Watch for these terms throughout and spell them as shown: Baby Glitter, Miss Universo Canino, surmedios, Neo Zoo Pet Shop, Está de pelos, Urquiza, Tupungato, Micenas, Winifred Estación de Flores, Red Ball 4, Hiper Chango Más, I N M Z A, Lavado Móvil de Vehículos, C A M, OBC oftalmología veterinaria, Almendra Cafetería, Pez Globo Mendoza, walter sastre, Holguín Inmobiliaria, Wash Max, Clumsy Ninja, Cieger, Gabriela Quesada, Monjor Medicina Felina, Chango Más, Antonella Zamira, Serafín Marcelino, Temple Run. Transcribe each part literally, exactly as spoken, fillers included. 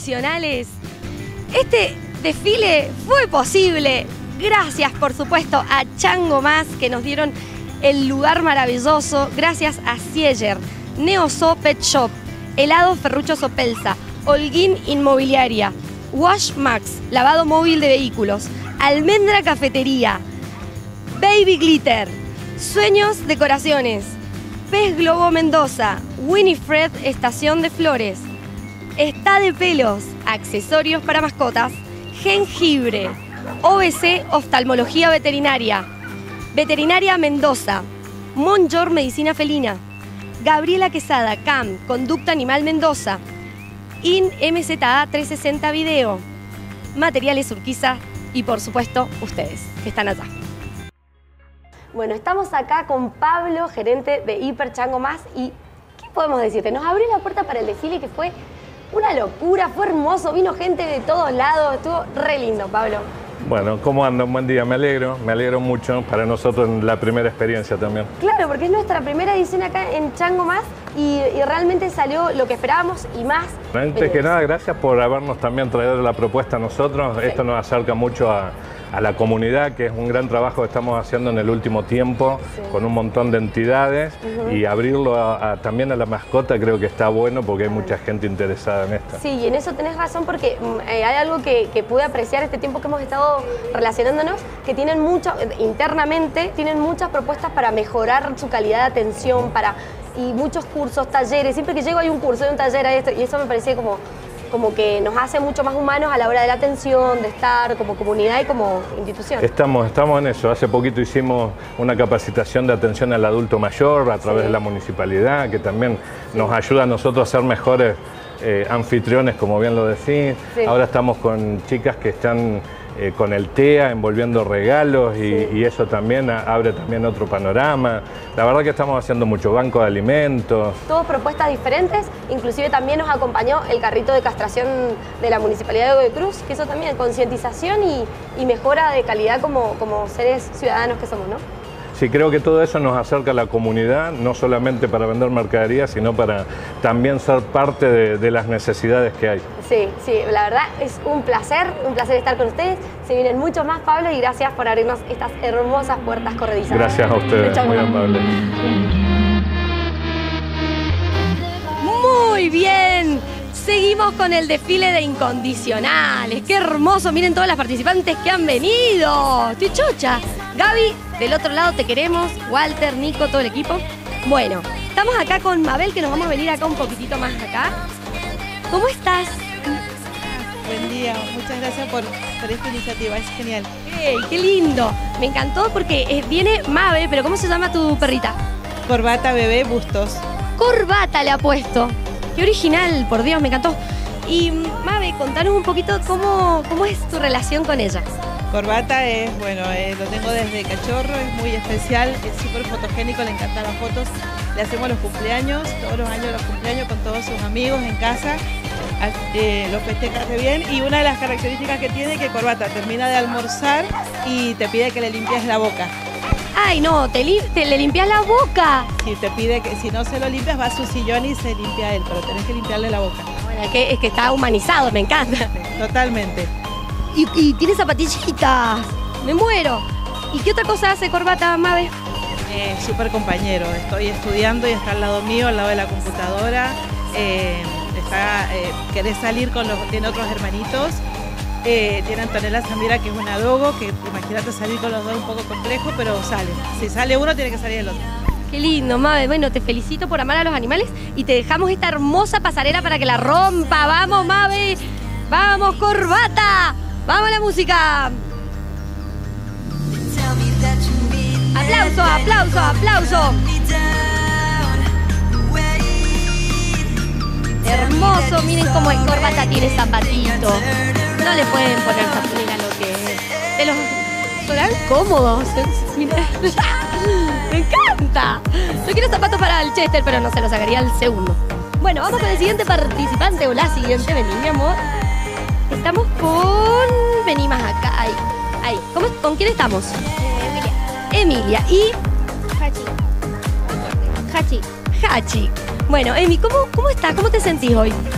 tradicionales, este desfile fue posible. Gracias, por supuesto, a Chango Más, que nos dieron el lugar maravilloso. Gracias a Cieger, Neo Zoo Pet Shop, Helado Ferrucho Sopelsa, Holguín Inmobiliaria, Wash Max, Lavado Móvil de Vehículos, Almendra Cafetería, Baby Glitter, Sueños Decoraciones, Pez Globo Mendoza, Winifred Estación de Flores, Está de Pelos, accesorios para mascotas, jengibre, O B C Oftalmología Veterinaria, Veterinaria Mendoza, Monjor Medicina Felina, Gabriela Quesada, C A M, Conducta Animal Mendoza, I N M Z A trescientos sesenta Video, Materiales Urquiza y, por supuesto, ustedes, que están allá. Bueno, estamos acá con Pablo, gerente de Hiper Chango Más, y ¿qué podemos decirte? Nos abrió la puerta para el desfile, que fue una locura, fue hermoso, vino gente de todos lados, estuvo re lindo, Pablo. Bueno, ¿cómo andan? Buen día, me alegro, me alegro mucho. Para nosotros la primera experiencia también. Claro, porque es nuestra primera edición acá en Chango Más y, y realmente salió lo que esperábamos y más. Antes que nada, gracias por habernos también traído la propuesta a nosotros. Sí. Esto nos acerca mucho a, a la comunidad, que es un gran trabajo que estamos haciendo en el último tiempo, sí, con un montón de entidades, uh-huh, y abrirlo a, a, también a la mascota creo que está bueno porque hay mucha gente interesada en esto. Sí, y en eso tenés razón porque eh, hay algo que, que pude apreciar este tiempo que hemos estado relacionándonos, que tienen mucho, internamente tienen muchas propuestas para mejorar su calidad de atención, para, y muchos cursos, talleres. Siempre que llego hay un curso, hay un taller, hay esto, y eso me parece como, como que nos hace mucho más humanos a la hora de la atención, de estar como comunidad y como institución. Estamos, estamos en eso. Hace poquito hicimos una capacitación de atención al adulto mayor a través, sí, de la municipalidad, que también nos ayuda a nosotros a ser mejores eh, anfitriones, como bien lo decís. Sí. Ahora estamos con chicas que están Eh, con el T E A, envolviendo regalos y, sí, y eso también a, abre también otro panorama. La verdad que estamos haciendo mucho banco de alimentos. Todas propuestas diferentes, inclusive también nos acompañó el carrito de castración de la Municipalidad de Godoy Cruz, que eso también, concientización y, y mejora de calidad como, como seres ciudadanos que somos, ¿no? Sí, creo que todo eso nos acerca a la comunidad, no solamente para vender mercadería, sino para también ser parte de, de las necesidades que hay. Sí, sí, la verdad es un placer, un placer estar con ustedes. Se vienen muchos más, Pablo, y gracias por abrirnos estas hermosas puertas corredizas. Gracias a ustedes, muy amables. Muy bien, seguimos con el desfile de incondicionales. Qué hermoso, miren todas las participantes que han venido. Estoy chocha. Gaby, del otro lado te queremos, Walter, Nico, todo el equipo. Bueno, estamos acá con Mabel, que nos vamos a venir acá un poquitito más acá. ¿Cómo estás? Buen día, muchas gracias por, por esta iniciativa, es genial. Hey, ¡qué lindo! Me encantó porque viene Mabel, pero ¿cómo se llama tu perrita? Corbata Bebé Bustos. Corbata le ha puesto. ¡Qué original! Por Dios, me encantó. Y Mabel, contanos un poquito cómo, cómo es tu relación con ella. Corbata es, bueno, eh, lo tengo desde cachorro, es muy especial, es súper fotogénico, le encantan las fotos. Le hacemos los cumpleaños, todos los años los cumpleaños con todos sus amigos en casa, eh, los festeja re bien. Y una de las características que tiene es que Corbata termina de almorzar y te pide que le limpies la boca. ¡Ay, no! ¿Te, li te le limpias la boca? Sí, te pide que si no se lo limpias va a su sillón y se limpia él, pero tenés que limpiarle la boca. Bueno, es que, es que está humanizado, me encanta. Totalmente. Y, y tiene zapatillitas, me muero. ¿Y qué otra cosa hace Corbata, Mabe? Eh, súper compañero, estoy estudiando y está al lado mío, al lado de la computadora. Eh, está, eh, querés salir con los, tiene otros hermanitos. Eh, tiene Antonella Zamira, que es una dogo, que imagínate salir con los dos un poco complejo, pero sale. Si sale uno, tiene que salir el otro. Qué lindo, Mabe. Bueno, te felicito por amar a los animales y te dejamos esta hermosa pasarela para que la rompa. ¡Vamos, Mabe! ¡Vamos, Corbata! ¡Vamos a la música! ¡Aplauso, aplauso, aplauso! Hermoso, miren cómo el Corbata tiene zapatito. No le pueden poner zapatilla a lo que es. De los solan cómodos. ¡Me encanta! Yo quiero zapatos para el Chester, pero no se los sacaría al segundo. Bueno, vamos con el siguiente participante o la siguiente. Vení, mi amor. Estamos con... Vení más acá. Ahí. Ahí. ¿Cómo, ¿Con quién estamos? Emilia. Emilia. Y... Hachi. Hachi. Hachi. Bueno, Emi, ¿cómo, cómo estás? ¿Cómo te sentís hoy? Bien.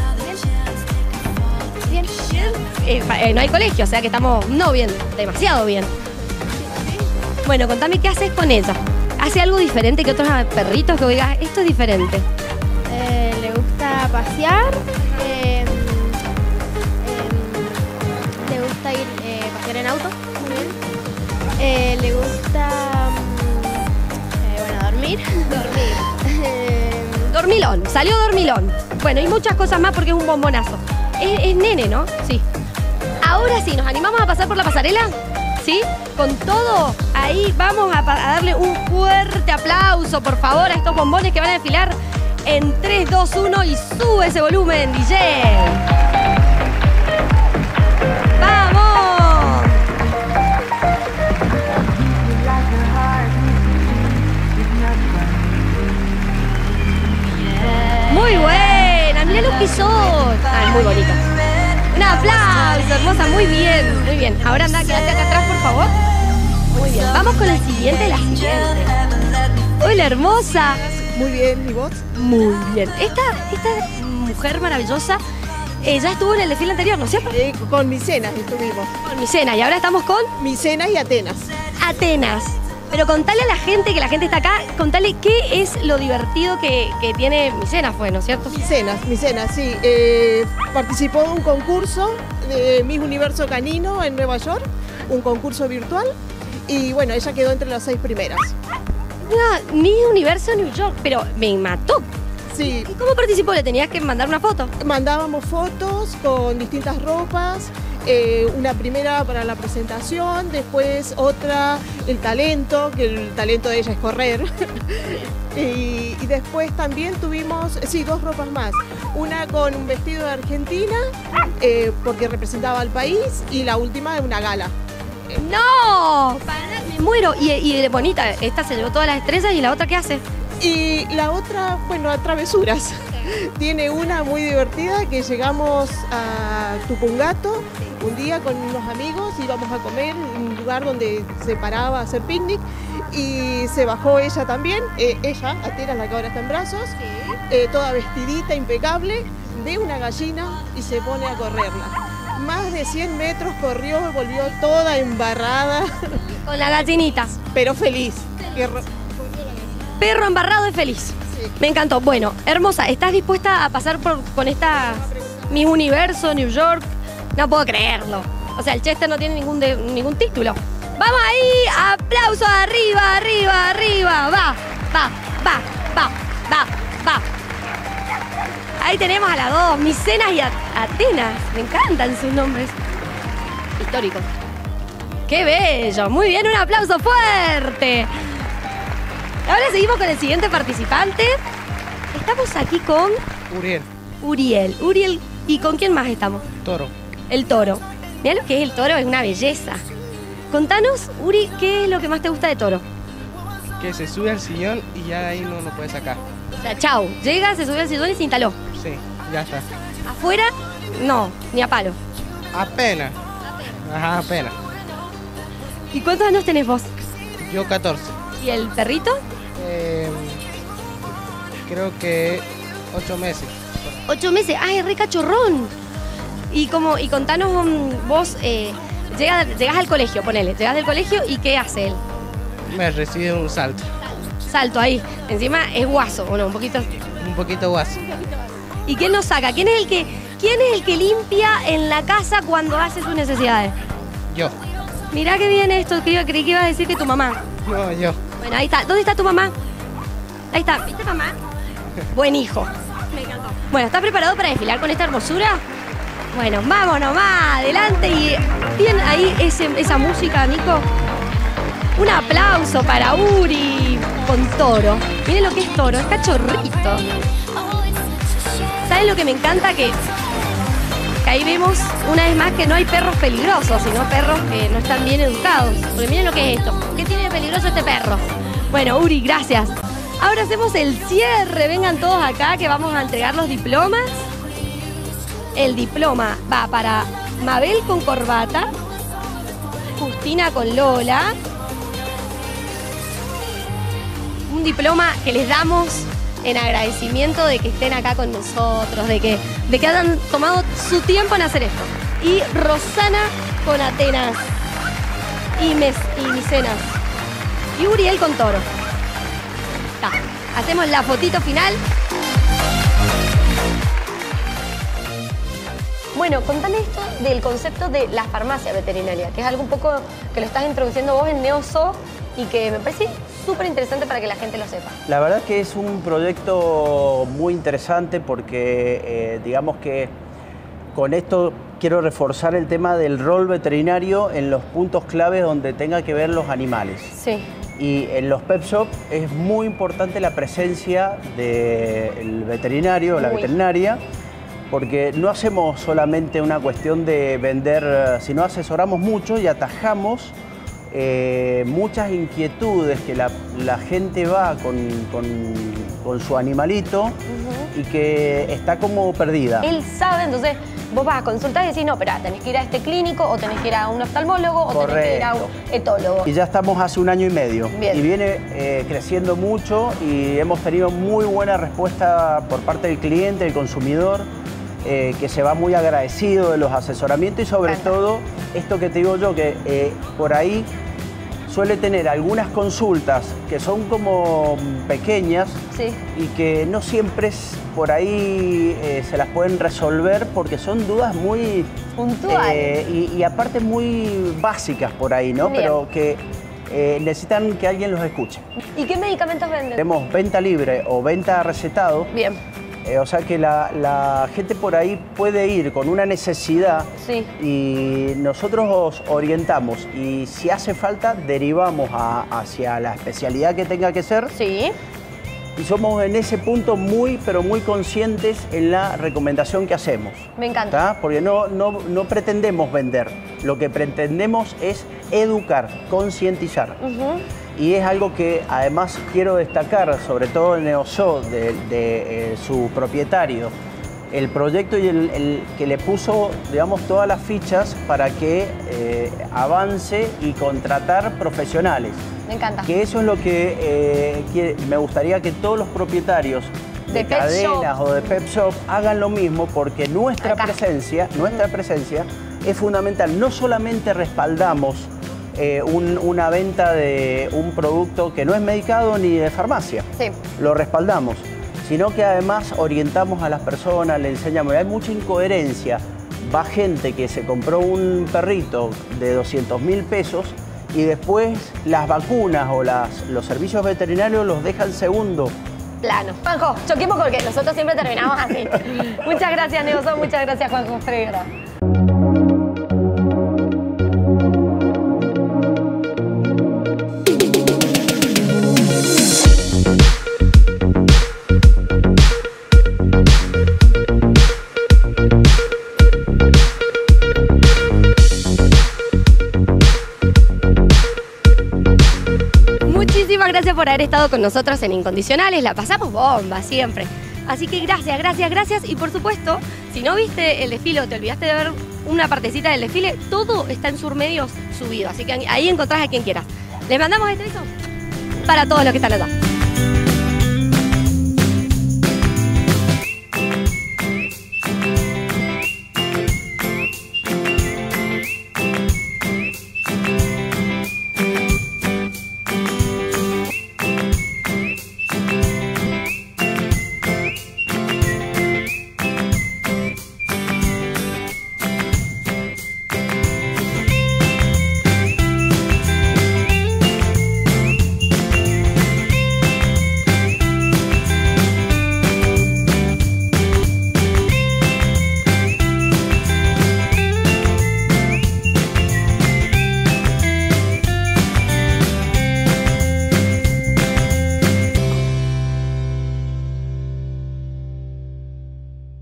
bien, bien. Eh, eh, no hay colegio, o sea que estamos no bien, demasiado bien. Bueno, contame qué haces con ella. ¿Hace algo diferente que otros perritos que oigas? Esto es diferente. Eh, le gusta pasear. Eh, eh, le gusta ir eh, pasear en auto. Muy bien. Eh, le gusta eh, bueno, dormir. Dormir. eh, dormilón, salió dormilón. Bueno, y muchas cosas más porque es un bombonazo. Es, es nene, ¿no? Sí. Ahora sí, ¿nos animamos a pasar por la pasarela? ¿Sí? Con todo, ahí vamos a, a darle un fuerte aplauso, por favor, a estos bombones que van a desfilar en tres, dos, uno y sube ese volumen, D J. ¡Vamos! Muy buena, mirá los que son. Ah, muy bonito. Un aplauso, hermosa, muy bien, muy bien. Ahora anda, quédate acá atrás, por favor. Muy bien, vamos con el siguiente, la siguiente. Hola, hermosa. Muy bien, ¿y vos? Muy bien. Esta, esta mujer maravillosa eh, ya estuvo en el desfile anterior, ¿no es cierto? Eh, con Micenas estuvimos. Con Micenas, y ahora estamos con... Micenas y Atenas. Atenas. Pero contale a la gente, que la gente está acá, contale qué es lo divertido que, que tiene Micenas, fue, ¿no es cierto? Micenas, Micenas, sí. Eh, participó de un concurso de Miss Universo Canino en Nueva York, un concurso virtual. Y bueno, ella quedó entre las seis primeras. No, Miss Universo New York, pero me mató. Sí. ¿Cómo participó? ¿Le tenías que mandar una foto? Mandábamos fotos con distintas ropas, eh, una primera para la presentación, después otra, el talento, que el talento de ella es correr. y, y después también tuvimos, sí, dos ropas más. Una con un vestido de Argentina, eh, porque representaba al país, y la última de una gala. ¡No! Para, me muero. Y, y bonita, esta se llevó todas las estrellas. ¿Y la otra qué hace? Y la otra, bueno, a travesuras. Sí. Tiene una muy divertida que llegamos a Tupungato un día con unos amigos, íbamos a comer en un lugar donde se paraba a hacer picnic y se bajó ella también, eh, ella, Atenas, la que ahora está en brazos, sí. eh, toda vestidita, impecable, de una gallina y se pone a correrla. Más de cien metros corrió, volvió toda embarrada. Con la gallinita. Pero feliz. Perro, Perro embarrado y feliz. Sí. Me encantó. Bueno, hermosa, ¿estás dispuesta a pasar por, con esta Miss Universo, New York? No puedo creerlo. O sea, el Chester no tiene ningún, de, ningún título. ¡Vamos ahí! ¡Aplauso! ¡Arriba, arriba, arriba! ¡Va, va, va, va, va, va! Ahí tenemos a las dos, Micenas y Atenas. Me encantan sus nombres. Históricos. ¡Qué bello! Muy bien, un aplauso fuerte. Ahora seguimos con el siguiente participante. Estamos aquí con... Uriel. Uriel. Uriel. ¿Y con quién más estamos? Toro. El toro. Mirá lo que es el toro, es una belleza. Contanos, Uri, ¿qué es lo que más te gusta de toro? Que se sube al sillón y ya de ahí no lo puede sacar. O sea, chau, llega, se subió al sillón y se instaló. Sí, ya está. ¿Afuera? No, ni a palo. Apenas. Ajá, apenas. ¿Y cuántos años tenés vos? Yo catorce. ¿Y el perrito? Eh, creo que ocho meses. ¿ocho meses? ¡Ay, es re cachorrón! Y, como, y contanos vos, eh, llegás, llegás al colegio, ponele, llegás del colegio y ¿qué hace él? Me recibe un salto. Salto ahí. Encima es guaso, ¿o no? Un poquito... Un poquito guaso. ¿Y quién nos saca? ¿Quién es el que, quién es el que limpia en la casa cuando hace sus necesidades? Yo. Mirá que bien esto, que yo creí que ibas a decir que tu mamá. No, yo. Bueno, ahí está. ¿Dónde está tu mamá? Ahí está. ¿Viste, mamá? Buen hijo. Me encantó. Bueno, ¿estás preparado para desfilar con esta hermosura? Bueno, vamos nomás, adelante. Y ¿tienen ahí ese, esa música, Nico? Un aplauso para Uri con toro. Miren lo que es toro, es cachorrito. ¿Saben lo que me encanta? Que, que ahí vemos una vez más que no hay perros peligrosos, sino perros que no están bien educados. Porque miren lo que es esto. ¿Qué tiene de peligroso este perro? Bueno, Uri, gracias. Ahora hacemos el cierre. Vengan todos acá que vamos a entregar los diplomas. El diploma va para Mabel con corbata, Justina con Lola. Un diploma que les damos en agradecimiento de que estén acá con nosotros, de que, de que hayan tomado su tiempo en hacer esto. Y Rosana con Atenas y, Mes, y Micenas y Uriel con Toro. Ta, hacemos la fotito final. Bueno, contame esto del concepto de la farmacia veterinaria, que es algo un poco que lo estás introduciendo vos en Neo Zoo y que me parece súper interesante para que la gente lo sepa. La verdad que es un proyecto muy interesante porque eh, digamos que con esto quiero reforzar el tema del rol veterinario en los puntos claves donde tenga que ver los animales. Sí. Y en los pet shop es muy importante la presencia del veterinario o la veterinaria, porque no hacemos solamente una cuestión de vender, sino asesoramos mucho y atajamos Eh, muchas inquietudes que la, la gente va con, con, con su animalito uh-huh. y que está como perdida. Él sabe, entonces vos vas a consultar y decís, no, pero tenés que ir a este clínico o tenés que ir a un oftalmólogo Correcto. O tenés que ir a un etólogo. Y ya estamos hace un año y medio. Bien. Y viene eh, creciendo mucho y hemos tenido muy buena respuesta por parte del cliente, del consumidor. Eh, que se va muy agradecido de los asesoramientos y sobre Ajá. todo esto que te digo yo, que eh, por ahí suele tener algunas consultas que son como pequeñas sí. y que no siempre es, por ahí eh, se las pueden resolver porque son dudas muy puntuales eh, y, y aparte muy básicas por ahí, ¿no? Bien. Pero que eh, necesitan que alguien los escuche. ¿Y qué medicamentos venden? Tenemos venta libre o venta recetado. Bien. Eh, o sea que la, la gente por ahí puede ir con una necesidad sí. y nosotros os orientamos y si hace falta derivamos a, hacia la especialidad que tenga que ser. Sí. Y somos en ese punto muy, pero muy conscientes en la recomendación que hacemos. Me encanta. ¿Tá? Porque no, no, no pretendemos vender, lo que pretendemos es educar, concientizar. Uh-huh. Y es algo que además quiero destacar, sobre todo en Neo Zoo, de, de eh, su propietario, el proyecto y el, el que le puso, digamos, todas las fichas para que eh, avance y contratar profesionales. Me encanta. Que eso es lo que, eh, que me gustaría que todos los propietarios de, de cadenas o de pet shop hagan lo mismo, porque nuestra Acá. presencia, nuestra presencia es fundamental. No solamente respaldamos Eh, un, una venta de un producto que no es medicado ni de farmacia, sí. lo respaldamos, sino que además orientamos a las personas, le enseñamos, hay mucha incoherencia, va gente que se compró un perrito de doscientos mil pesos y después las vacunas o las, los servicios veterinarios los dejan segundo plano. Juanjo, choquemos porque nosotros siempre terminamos así. Muchas gracias, Neo Zoo, muchas gracias, Juanjo Freira. Por haber estado con nosotros en Incondicionales, la pasamos bomba siempre. Así que gracias, gracias, gracias. Y por supuesto, si no viste el desfile o te olvidaste de ver una partecita del desfile, todo está en Surmedios subido. Así que ahí encontrás a quien quieras. Les mandamos este beso para todos los que están acá.